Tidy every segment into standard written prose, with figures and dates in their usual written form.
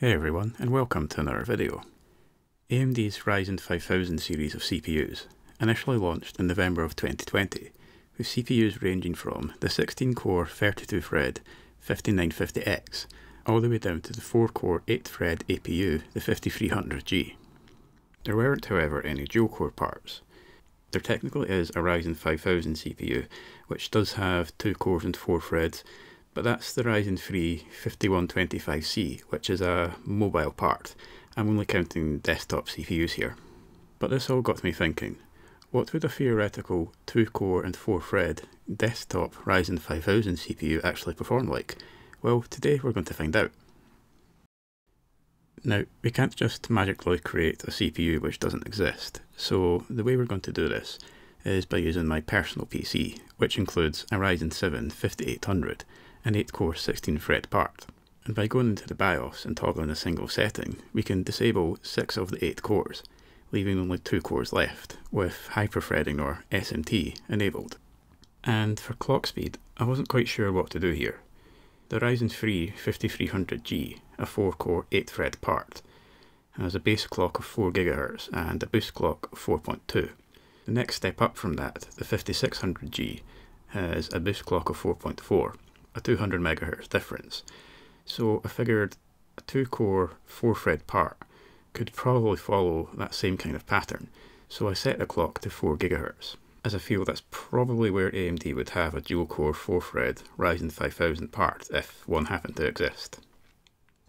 Hey everyone, and welcome to another video. AMD's Ryzen 5000 series of CPUs, initially launched in November of 2020, with CPUs ranging from the 16-core 32-thread 5950X, all the way down to the 4-core 8-thread APU, the 5300G. There weren't, however, any dual-core parts. There technically is a Ryzen 5000 CPU, which does have 2 cores and 4 threads, but that's the Ryzen 3 5125C, which is a mobile part. I'm only counting desktop CPUs here. But this all got me thinking, what would a theoretical 2-core and 4-thread desktop Ryzen 5000 CPU actually perform like? Well, today we're going to find out. Now, we can't just magically create a CPU which doesn't exist, so the way we're going to do this is by using my personal PC, which includes a Ryzen 7 5800, an 8-core 16-thread part. And by going into the BIOS and toggling a single setting, we can disable 6 of the 8 cores, leaving only 2 cores left, with hyper-threading or SMT enabled. And for clock speed, I wasn't quite sure what to do here. The Ryzen 3 5300G, a 4-core 8-thread part, has a base clock of 4 GHz and a boost clock of 4.2. The next step up from that, the 5600G, has a boost clock of 4.4, a 200 MHz difference. So I figured a 2-core 4-thread part could probably follow that same kind of pattern, so I set the clock to 4 GHz, as I feel that's probably where AMD would have a dual-core 4-thread Ryzen 5000 part if one happened to exist.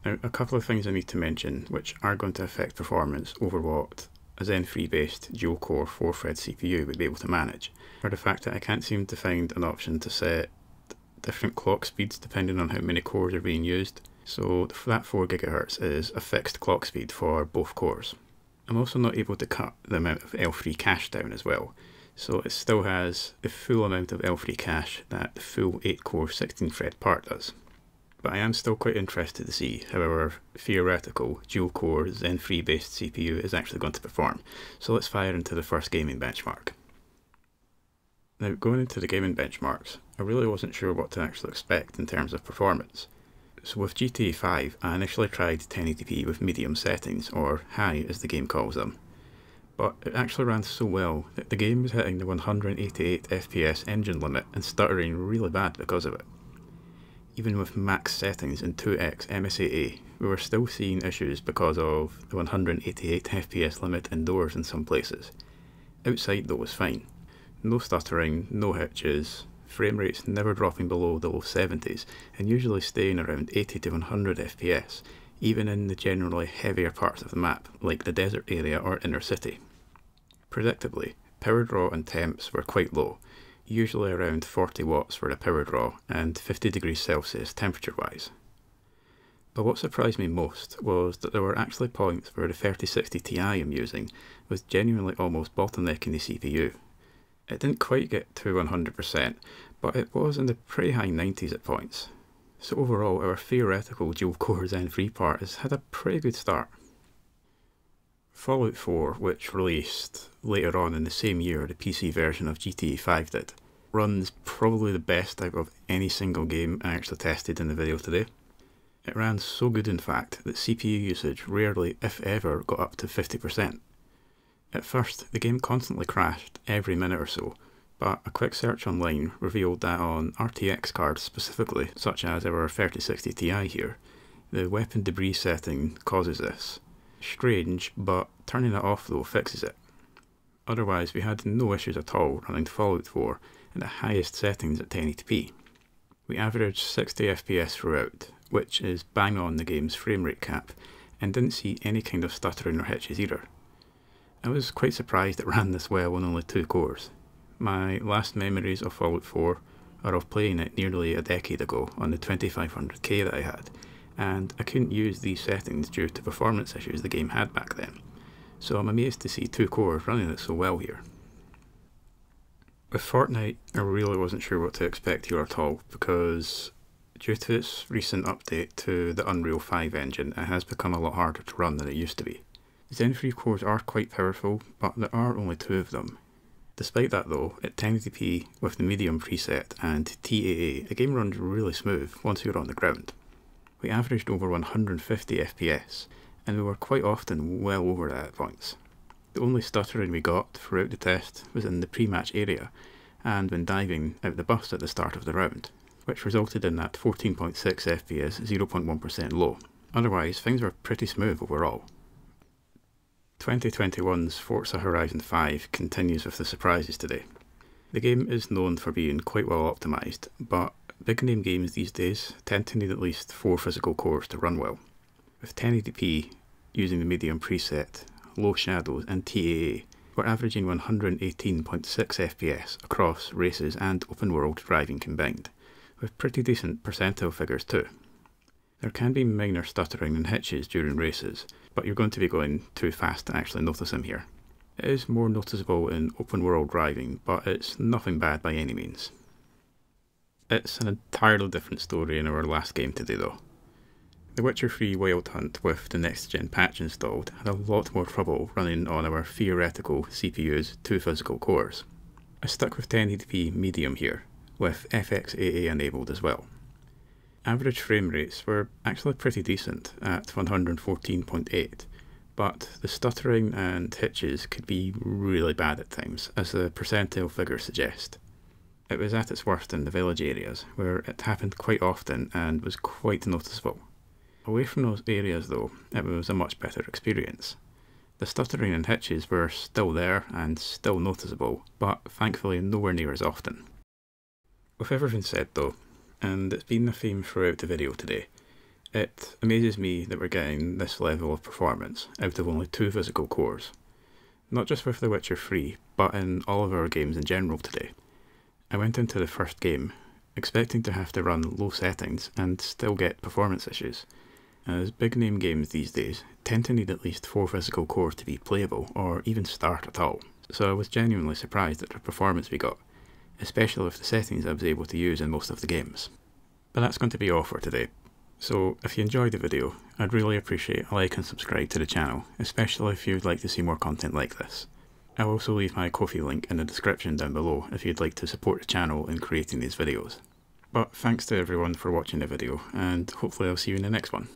Now, a couple of things I need to mention which are going to affect performance over what a Zen 3 based dual-core 4-thread CPU would be able to manage, are the fact that I can't seem to find an option to set different clock speeds depending on how many cores are being used, so that 4 GHz is a fixed clock speed for both cores. I'm also not able to cut the amount of L3 cache down as well, so it still has the full amount of L3 cache that the full 8-core 16-thread part does. But I am still quite interested to see how our theoretical dual-core Zen 3 based CPU is actually going to perform, so let's fire into the first gaming benchmark. Now, going into the gaming benchmarks, I really wasn't sure what to actually expect in terms of performance. So with GTA V, I initially tried 1080p with medium settings, or high as the game calls them. But it actually ran so well that the game was hitting the 188 FPS engine limit and stuttering really bad because of it. Even with max settings and 2x MSAA, we were still seeing issues because of the 188 FPS limit indoors in some places. Outside though was fine. No stuttering, no hitches, frame rates never dropping below the low 70s and usually staying around 80 to 100 FPS, even in the generally heavier parts of the map, like the desert area or inner city. Predictably, power draw and temps were quite low, usually around 40 watts for the power draw and 50 degrees Celsius temperature wise. But what surprised me most was that there were actually points where the 3060 Ti I'm using was genuinely almost bottlenecking the CPU. It didn't quite get to 100%, but it was in the pretty high 90s at points. So overall, our theoretical dual-core Zen 3 part has had a pretty good start. Fallout 4, which released later on in the same year the PC version of GTA 5 did, runs probably the best out of any single game I actually tested in the video today. It ran so good, in fact, that CPU usage rarely, if ever, got up to 50%. At first, the game constantly crashed every minute or so, but a quick search online revealed that on RTX cards specifically, such as our 3060 Ti here, the weapon debris setting causes this. Strange, but turning it off though fixes it. Otherwise, we had no issues at all running Fallout 4 in the highest settings at 1080p. We averaged 60 FPS throughout, which is bang on the game's frame rate cap, and didn't see any kind of stuttering or hitches either. I was quite surprised it ran this well on only 2 cores. My last memories of Fallout 4 are of playing it nearly a decade ago on the 2500k that I had, and I couldn't use these settings due to performance issues the game had back then, so I'm amazed to see 2 cores running it so well here. With Fortnite, I really wasn't sure what to expect here at all, because due to its recent update to the Unreal 5 engine, it has become a lot harder to run than it used to be. Zen 3 cores are quite powerful, but there are only 2 of them. Despite that though, at 1080p with the medium preset and TAA, the game runs really smooth once you're on the ground. we averaged over 150 FPS, and we were quite often well over that at points. The only stuttering we got throughout the test was in the pre-match area, and when diving out the bus at the start of the round, which resulted in that 14.6 FPS 0.1% low. Otherwise, things were pretty smooth overall. 2021's Forza Horizon 5 continues with the surprises today. The game is known for being quite well optimised, but big name games these days tend to need at least 4 physical cores to run well. With 1080p using the medium preset, low shadows and TAA, we're averaging 118.6 FPS across races and open world driving combined, with pretty decent percentile figures too. There can be minor stuttering and hitches during races, but you're going to be going too fast to actually notice them here. It is more noticeable in open world driving, but it's nothing bad by any means. It's an entirely different story in our last game today though. The Witcher 3 Wild Hunt, with the next gen patch installed, had a lot more trouble running on our theoretical CPU's 2 physical cores. I stuck with 1080p medium here, with FXAA enabled as well. Average frame rates were actually pretty decent at 114.8, but the stuttering and hitches could be really bad at times, as the percentile figures suggest. It was at its worst in the village areas, where it happened quite often and was quite noticeable. Away from those areas though, it was a much better experience. The stuttering and hitches were still there and still noticeable, but thankfully nowhere near as often. With everything said though, and it's been a theme throughout the video today, it amazes me that we're getting this level of performance out of only 2 physical cores. Not just with The Witcher 3, but in all of our games in general today. I went into the first game expecting to have to run low settings and still get performance issues, as big name games these days tend to need at least 4 physical cores to be playable or even start at all. So I was genuinely surprised at the performance we got, especially with the settings I was able to use in most of the games. But that's going to be all for today. So if you enjoyed the video, I'd really appreciate a like and subscribe to the channel, especially if you'd like to see more content like this. I'll also leave my Ko-fi link in the description down below if you'd like to support the channel in creating these videos. But thanks to everyone for watching the video, and hopefully I'll see you in the next one.